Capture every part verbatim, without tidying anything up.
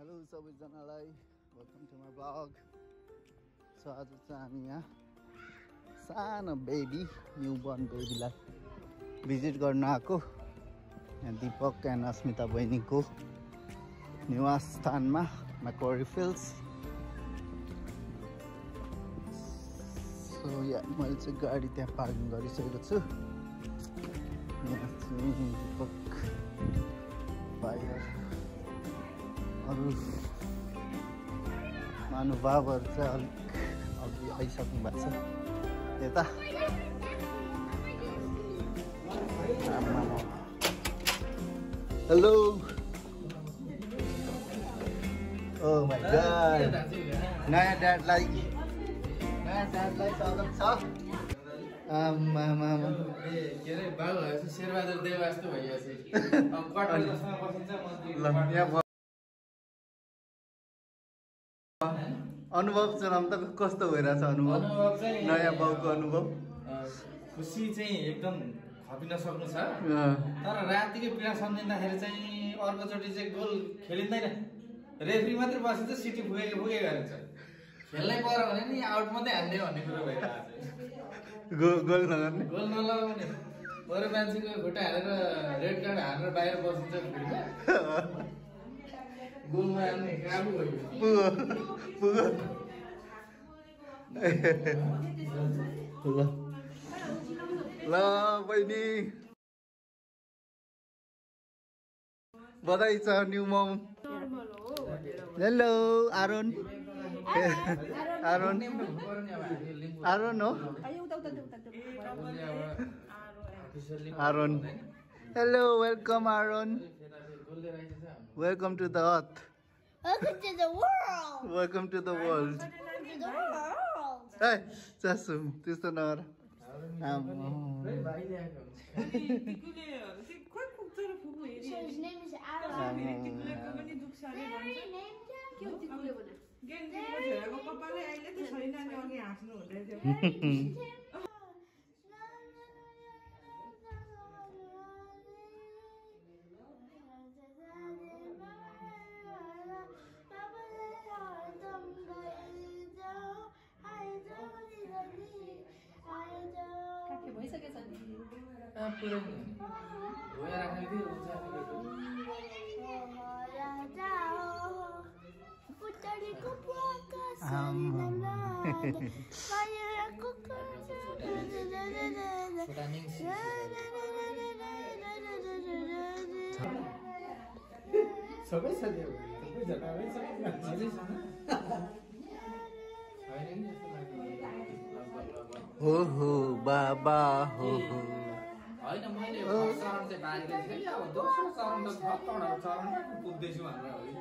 Hello सबैजनालाई welcome to my blog. स्वागत छ। हामी यहाँ सानो बेबी न्यू बर्न बेबीलाई भिजिट गर्न आएको। यहाँ दीपक एन्ड अस्मिता बहिनीको निवास स्थानमा मैक्वारी फिल्ड्स। सो या मैले चाहिँ गाडी त्यहाँ पार्किङ गरिसकेको छु। यहाँ चाहिँ दीपक बाहिर अरु महानुभावहरू चाहिँ अलिक अघि आइसक्नु भएको छ। यता हेलो ओ माय गॉड नयाँ ड्याडलाई नयाँ ड्याडलाई स्वागत छ। आमा मामा शेरबहादुर देव जस्तो भइहाल्छ। अनुभव सुनाम त कस्तो भइरहेछ? अनुभव नयाँ बाउको अनुभव खुसी चाहिँ एकदम खपिन सक्नु छ। तर रातिको पीडा सम्झिँदाखेरि चाहिँ अर्कोचोटि चाहिँ गोल खेलिँदैन। रेफ्री मात्र बसेर चाहिँ सिटी फुकेको फुके गरिन्छ। खेल्नै पर्यो भने नि आउट मात्रै हान्ने भन्ने कुरो भइरहेछ। गोल नगर्ने गोल नलगाउने बरु मान्छेको खुट्टा हालेर रेड कार्ड हालेर बाहिर बसिन्छ। गोलमा हान्ने काम भयो। ल बहिनी बधाई छ new mom. Hello Aaron Aaron Aaron हो Aaron. Hello welcome Aaron. Welcome to the earth. Welcome to the world. Welcome to the world. Welcome to the world. Hey, Jasum, this is the Nora. Um. So his name is Aaron. Very name. हो हो बाबा हो हो हैन मैले first चरण चाहिँ बाँडेको थिएँ। अब दोस्रो चरण त छप्पन्न चरण पुग्दैछु भनेर हो है।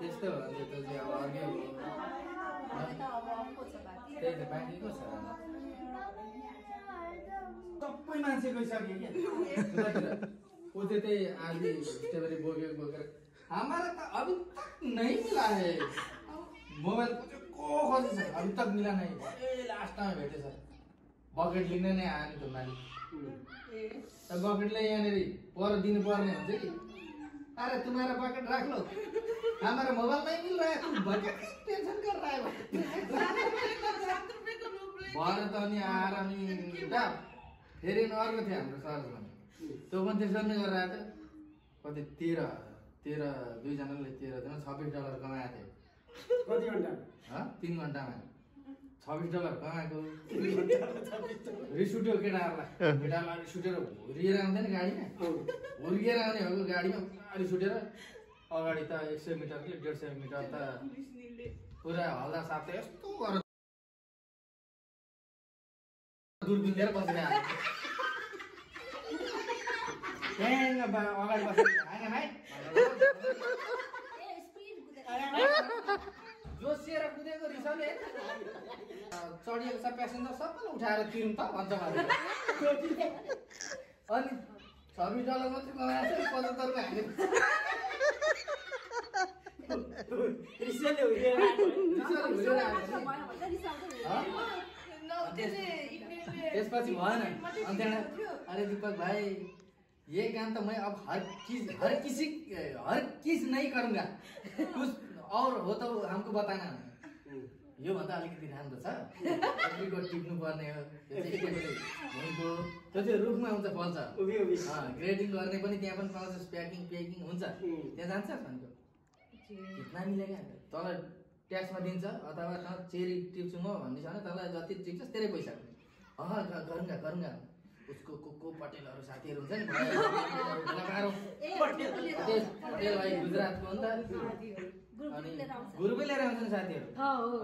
त्यस्तो हो नि त चाहिँ अब अर्कै हो। त्यही त बाँडेको छ। सबै मान्छे गइसक्यो क्या? ऊ त्यतै आधी स्टेबरी बोकेर बोकेर हाम्रो त अभी तक नै मिला है। मोबाइल को खोजेछ अभी तक मिला नै। लास्टमा भेटेछ। बकेट लिन नै आयो नि धुम्माले। त बकेटले यहाँनिर पर दिनुपर्ने हुन्छ कि अरे तुम्हारा बकेट राख लो हमारा मोबाइल नहीं मिल रहा है तुम बकेट की टेंशन कर रहा है भर त अनि आएर अनि फेरि अर्को थियो हाम्रो सर भने त्यो पनि त्यसरी नै गरेर आएको थियो। कति तेह्र तेह्र दुईजनाले तेह्रजना छब्बिस डलर कमाएको थियो। कति घन्टा तीन घन्टामा छब्बीस डलर कमाएको। रिस उठ्यो केटाहरूलाई। केटाहरूलाई रिस उठेर हुर्किएर आउँदैन गाडीमा। हुर्किएर आउने हो गाडीमा रिस उठेर अगाडि त एक सौ मिटर कि डेढ़ सौ मिटर त पुरा हल्दा साथै यस्तो गरेर दुर्बिन लिएर बसेर अगाडि बसेर जोसिएर कुदेको रिसले चढिएको छ। प्यासेन्जर सबैले उठाएर तिर्नु त भन्छ भने अनि छब्बिस डलर मात्रै कमाएको छ पचहत्तर मा हाल्यो। रिसले उडेर त्यसपछि भएन अनि त्यहाँ अरे दीपक भाइ ये ज्ञान तो मैं अब हर चीज हर किसी हर चीज नहीं करूँगा। कुछ और हो तो हमको बताना। यो भन्दा अलिकति राम्रो छ, अलिकति टिप्नु पर्ने हो। उनको त्यो चाहिँ रुखमा हुन्छ, फल्छ। ग्रेडिङ गर्ने पनि त्यहाँ पनि पाउँछ, प्याकिङ प्याकिङ हुन्छ, त्यहाँ जान्छ। फनको कितना मिलेगा तल ट्याक्समा दिन्छ अथवा त चेरी टिप्छु म भन्ने छैन, तल जति टिप्छ तेरै पैसा। अह गरुँगा गरुँगा उसको को को पटेलहरु साथीहरु हुन्छ नि, लगारो पटेल भाइ गुजरातको हो नि त, ग्रुपै लिएर आउँछ नि साथीहरु।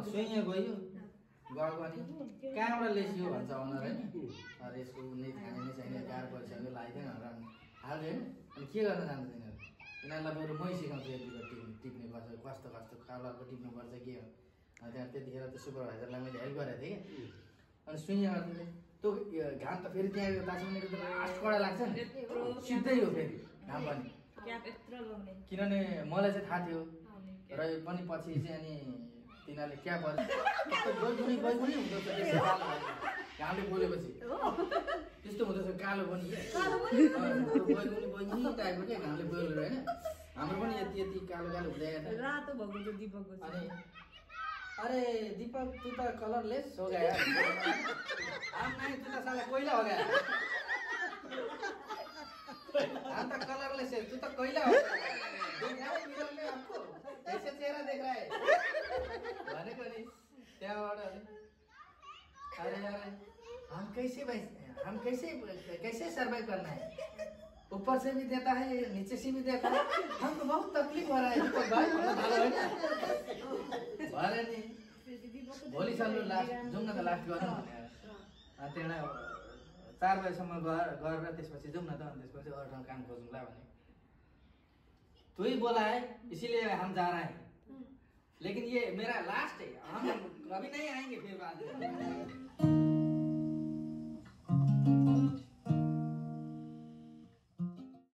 सुइया गयो गएको अनि कहाँबाट लेस्यो भन्छ ओनर हैन। अरे यसको कुनै खाने नै छैन, चार पैसाको लाइदैन होला हाल हैन। अनि के गर्न जान्छ तिनीहरु? तिनीहरुलाई बरु मै सिकाउँछु यतिको टिप्ने पर्छ, कस्तो कस्तो कलरको टिप्नु पर्छ के हो। अनि त्यहाँ त्यतिखेर त सुपरभाइजरलाई मैले हेल्प गरेको थिएँ कि। अनि सुइया गर्दै त्यो घाम त फेरि त्यहाँ दासुनेको त आठकडा लाग्छ नि, सिधै हो फेरि घाम पनि क्या यत्रो लाउने। किनभने मलाई चाहिँ थाहा थियो र पनि पछि चाहिँ अनि तिनीहरूले क्या गर्छ गोलगुनी गोलगुनी हुन्छ त्यसको कालो बोलेपछि त्यस्तो हुँदैछ। कालो पनि गोलगुनी गोलगुनी टाइपको के घामले बोलेर हैन। हाम्रो पनि यति यति कालो कालो हुँदै आयो। रातो भएको थियो दीपकको। अनि अरे दीपक तू त कलरलेस हो गया हम नहीं, तू त साला कोइला हो गया हम त कलरलेस है, तू त कोइला हो गया। आपको ऐसे चेहरा देख रहा है अरे यार हम कैसे हम कैसे कैसे सरवाइव करना है? ऊपर से भी देता है, नीचे से भी देता है, हमको बहुत तकलीफ हो रहा है। भोलि साल लास्ट जाऊँ न, लास्ट गरौँ चार बजेसम्म गरेर त्यसपछि जाऊँ न, त्यसपछि अरू ठाउँ काम खोजौँला भने। तू ही बोला है इसीलिए हम जा रहे हैं, लेकिन ये मेरा लास्ट है, हम कभी नहीं आएंगे फिर बाद में।